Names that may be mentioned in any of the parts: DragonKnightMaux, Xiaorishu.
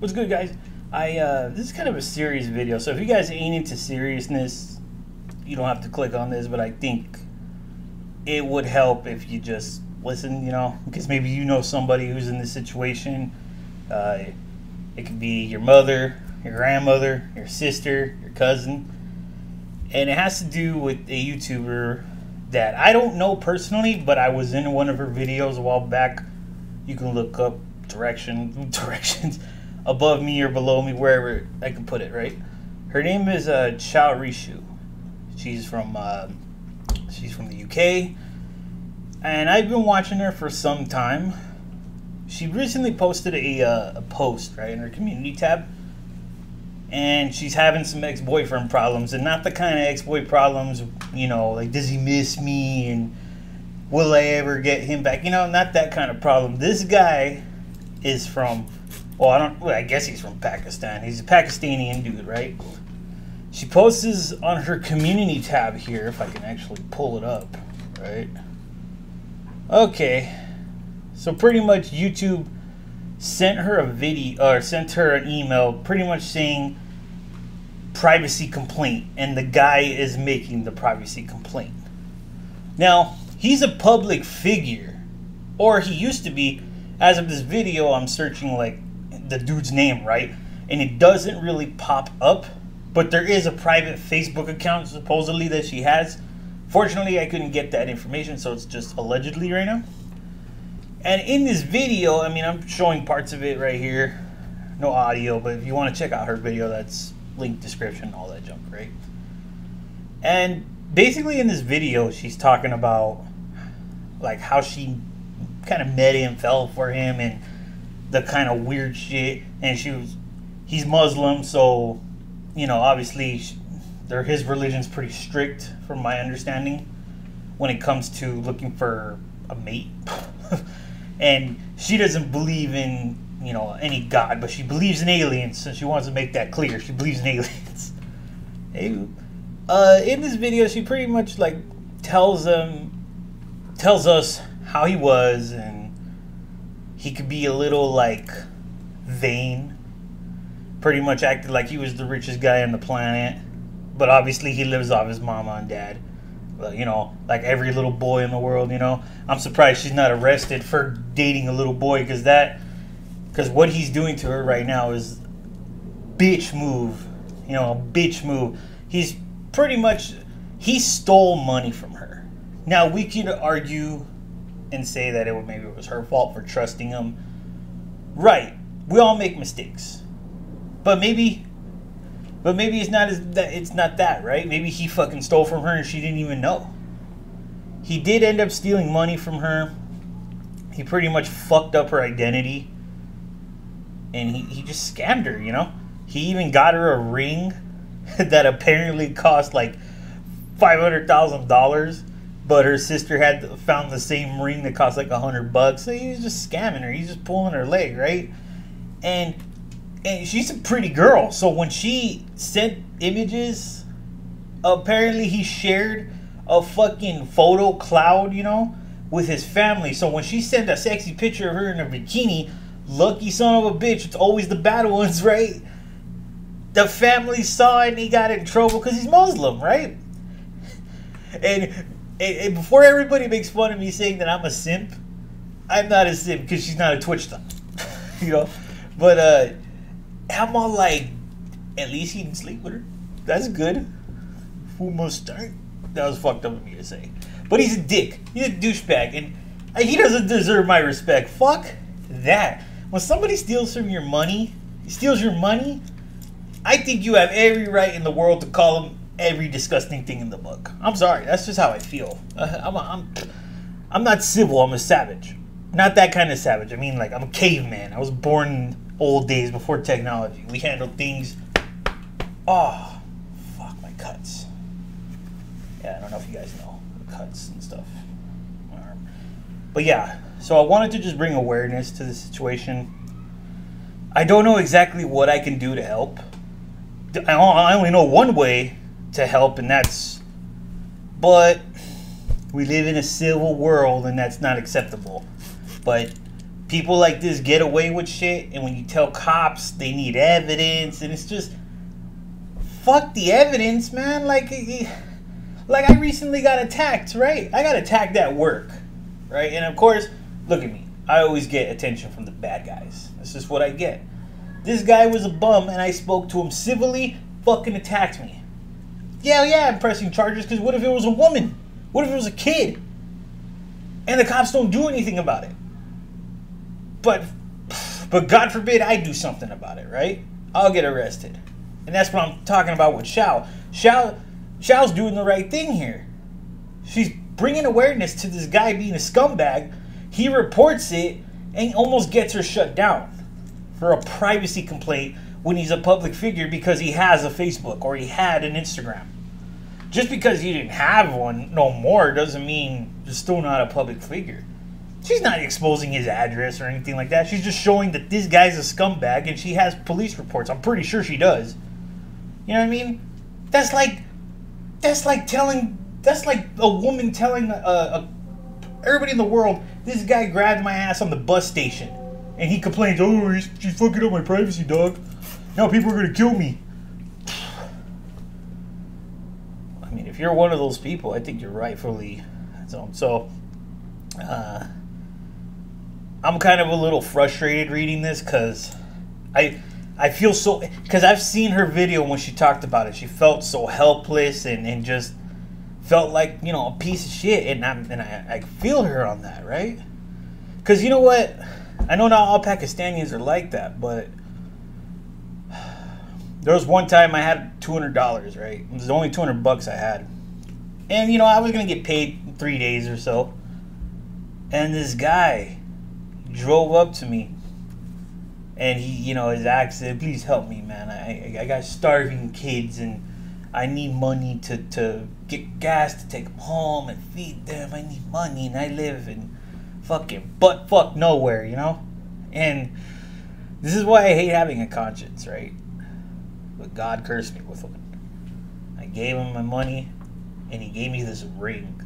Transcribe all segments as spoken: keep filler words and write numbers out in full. What's good, guys? I uh, this is kind of a serious video, so if you guys ain't into seriousness, you don't have to click on this, but I think it would help if you just listen, you know, because maybe you know somebody who's in this situation. Uh, it could be your mother, your grandmother, your sister, your cousin, and it has to do with a YouTuber that I don't know personally, but I was in one of her videos a while back. You can look up direction directions above me or below me, wherever I can put it, right? Her name is uh, Xiaorishu. She's from uh, she's from the U K, and I've been watching her for some time. She recently posted a, uh, a post, right, in her community tab, and she's having some ex-boyfriend problems, and not the kind of ex-boy problems, you know, like, does he miss me and will I ever get him back? You know, not that kind of problem. This guy is from, well, I don't, well, I guess he's from Pakistan. He's a Pakistani dude, right? She posts on her community tab here, if I can actually pull it up, right? Okay, so pretty much YouTube sent her a video, or sent her an email, pretty much saying privacy complaint, and the guy is making the privacy complaint. Now, he's a public figure, or he used to be. As of this video, I'm searching, like, the dude's name, right? And it doesn't really pop up, but there is a private Facebook account, supposedly, that she has. Fortunately, I couldn't get that information, so it's just allegedly right now. And in this video, I mean, I'm showing parts of it right here. No audio, but if you want to check out her video, that's link description, all that junk, right? And basically in this video, she's talking about, like, how she kind of met him, fell for him, and the kind of weird shit. And she was, he's Muslim, so, you know, obviously, she, their, his religion's pretty strict, from my understanding, when it comes to looking for a mate. And she doesn't believe in, you know, any god, but she believes in aliens, so she wants to make that clear. She believes in aliens. Hey, uh, in this video, she pretty much, like, tells them, tells us how he was, and he could be a little, like, vain. Pretty much acted like he was the richest guy on the planet, but obviously he lives off his mama and dad, you know, like every little boy in the world. You know, I'm surprised she's not arrested for dating a little boy, because that, because what he's doing to her right now is bitch move, you know, bitch move. He's pretty much, he stole money from her. Now, we could argue and say that it would, maybe it was her fault for trusting him. Right? We all make mistakes, but maybe, but maybe it's not as that. It's not that, right? Maybe he fucking stole from her and she didn't even know. He did end up stealing money from her. He pretty much fucked up her identity, and he he just scammed her. You know, he even got her a ring that apparently cost like five hundred thousand dollars. But her sister had found the same ring that cost like a hundred bucks. So he was just scamming her. He's just pulling her leg, right? And and she's a pretty girl. So when she sent images, apparently he shared a fucking photo cloud, you know, with his family. So when she sent a sexy picture of her in a bikini, lucky son of a bitch, it's always the bad ones, right? The family saw it and he got in trouble because he's Muslim, right? And... And before everybody makes fun of me saying that I'm a simp, I'm not a simp, because she's not a Twitch thumb. You know? But uh, I'm all like, at least he didn't sleep with her. That's good. Who must start? That was fucked up of me to say. But he's a dick. He's a douchebag. And he doesn't deserve my respect. Fuck that. When somebody steals from your money, steals your money, I think you have every right in the world to call him every disgusting thing in the book. I'm sorry, that's just how I feel. Uh, I'm, a, I'm, I'm not civil. I'm a savage. Not that kind of savage. I mean, like, I'm a caveman. I was born in old days before technology. We handled things. Oh, fuck my cuts. Yeah, I don't know if you guys know the cuts and stuff. But yeah, so I wanted to just bring awareness to the situation. I don't know exactly what I can do to help. I only know one way to help, and that's, but we live in a civil world, and that's not acceptable. But people like this get away with shit, and when you tell cops they need evidence, and it's just, fuck the evidence, man. Like, like I recently got attacked, right? I got attacked at work, right? And of course, look at me. I always get attention from the bad guys. That's just what I get. This guy was a bum, and I spoke to him civilly, fucking attacked me. Yeah, yeah, I'm pressing charges, because what if it was a woman? What if it was a kid? And the cops don't do anything about it. But, but God forbid I do something about it, right? I'll get arrested. And that's what I'm talking about with Xiao. Xiao, Xiao's doing the right thing here. She's bringing awareness to this guy being a scumbag. He reports it and almost gets her shut down for a privacy complaint when he's a public figure because he has a Facebook or he had an Instagram. Just because you didn't have one no more doesn't mean you're still not a public figure. She's not exposing his address or anything like that. She's just showing that this guy's a scumbag and she has police reports. I'm pretty sure she does. You know what I mean? That's like, that's like telling, that's like a woman telling a, a everybody in the world, this guy grabbed my ass on the bus station. And he complains, oh, he's, she's fucking up my privacy, dog. Now people are going to kill me. I mean, if you're one of those people, I think you're rightfully so. So, uh, I'm kind of a little frustrated reading this because I, I feel so... Because I've seen her video when she talked about it. She felt so helpless and, and just... felt like, you know, a piece of shit, and, I'm, and I, I feel her on that, right? Because you know what? I know not all Pakistanis are like that, but there was one time I had two hundred dollars, right? It was only two hundred bucks I had. And, you know, I was going to get paid in three days or so. And this guy drove up to me, and he, you know, his accent, please help me, man. I, I got starving kids, and I need money to, to get gas to take them home and feed them. I need money, and I live in fucking butt fuck nowhere, you know? And this is why I hate having a conscience, right? But God cursed me with one. I gave him my money, and he gave me this ring.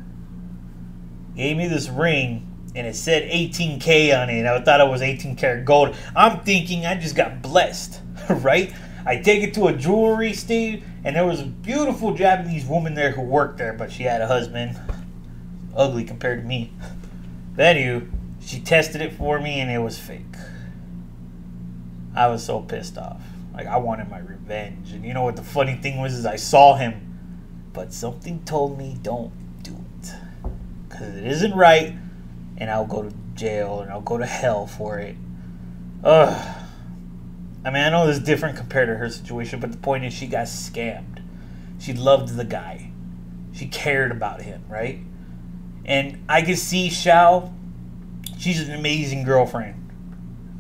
Gave me this ring, and it said eighteen K on it. I thought it was eighteen karat gold. I'm thinking I just got blessed, right? I take it to a jewelry store, and there was a beautiful Japanese woman there who worked there, but she had a husband. Ugly compared to me. But anywho, she tested it for me, and it was fake. I was so pissed off. Like, I wanted my revenge. And you know what the funny thing was is I saw him, but something told me don't do it. Because it isn't right, and I'll go to jail, and I'll go to hell for it. Ugh. I mean, I know this is different compared to her situation, but the point is she got scammed. She loved the guy. She cared about him, right? And I can see Xiao, she's an amazing girlfriend.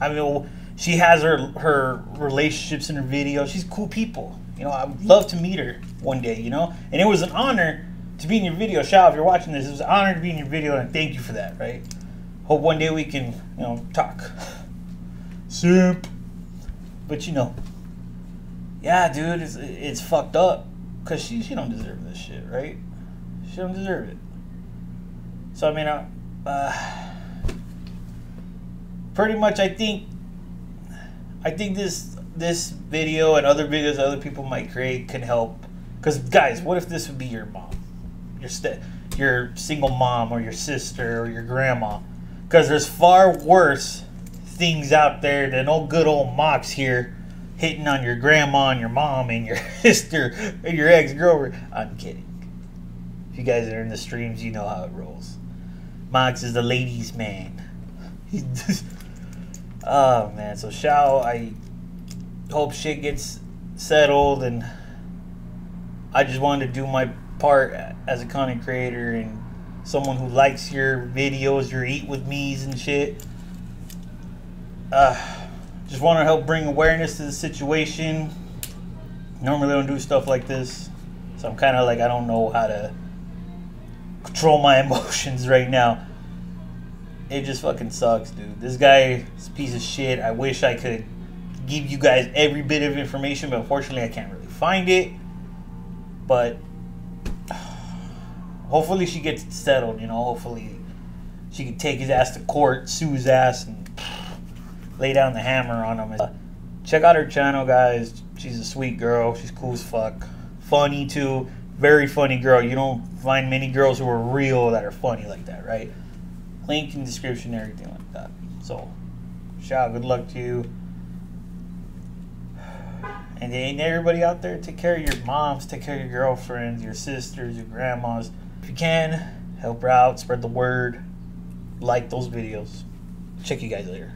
I mean, she has her, her relationships in her video. She's cool people. You know, I would love to meet her one day, you know? And it was an honor to be in your video. Xiao, if you're watching this, it was an honor to be in your video, and thank you for that, right? Hope one day we can, you know, talk. Simp. But you know, yeah, dude, it's, it's fucked up because she, she don't deserve this shit, right? She don't deserve it. So, I mean, I, uh, pretty much I think, I think this, this video and other videos other people might create can help. Because, guys, what if this would be your mom? Your, st your single mom or your sister or your grandma? Because there's far worse things out there than old good old Mox here hitting on your grandma and your mom and your sister and your ex-girlfriend. I'm kidding. If you guys are in the streams, you know how it rolls. Mox is the ladies' man. He's just, oh man. So Xiao, I hope shit gets settled, and I just wanted to do my part as a content creator and someone who likes your videos, your eat with me's and shit. Uh, just want to help bring awareness to the situation. Normally I don't do stuff like this, so I'm kind of like, I don't know how to control my emotions right now. It just fucking sucks, dude. This guy is a piece of shit. I wish I could give you guys every bit of information, but unfortunately I can't really find it. But uh, hopefully she gets settled, you know. Hopefully she can take his ass to court, sue his ass, and lay down the hammer on them. Check out her channel, guys. She's a sweet girl. She's cool as fuck. Funny, too. Very funny girl. You don't find many girls who are real that are funny like that, right? Link in description, everything like that. So, shout out. Good luck to you. And ain't everybody out there, take care of your moms, take care of your girlfriends, your sisters, your grandmas. If you can, help her out, spread the word, like those videos. Check you guys later.